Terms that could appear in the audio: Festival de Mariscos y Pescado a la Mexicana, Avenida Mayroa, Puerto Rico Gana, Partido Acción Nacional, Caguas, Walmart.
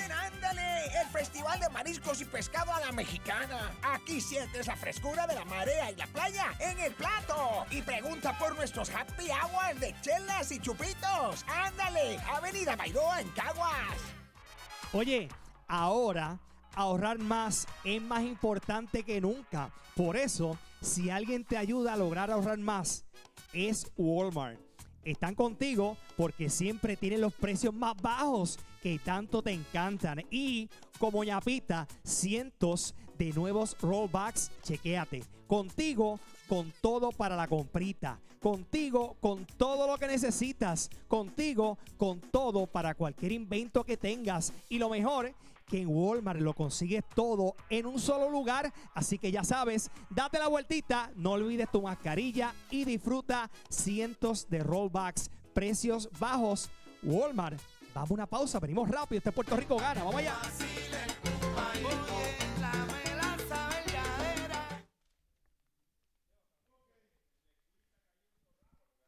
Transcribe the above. ¡Ándale, ándale! El Festival de Mariscos y Pescado a la Mexicana. Aquí sientes la frescura de la marea y la playa en el plato. Y pregunta por nuestros happy hours de chelas y chupitos. ¡Ándale! Avenida Mayroa en Caguas. Oye, ahora ahorrar más es más importante que nunca. Por eso, si alguien te ayuda a lograr ahorrar más, es Walmart. Están contigo porque siempre tienen los precios más bajos que tanto te encantan. Y como ñapita, cientos de nuevos rollbacks. Chequéate. Contigo con todo para la comprita. Contigo con todo lo que necesitas. Contigo con todo para cualquier invento que tengas. Y lo mejor, que en Walmart lo consigues todo en un solo lugar. Así que ya sabes, date la vueltita, no olvides tu mascarilla y disfruta cientos de rollbacks, precios bajos. Walmart. Vamos a una pausa, venimos rápido, este Puerto Rico Gana, vamos allá.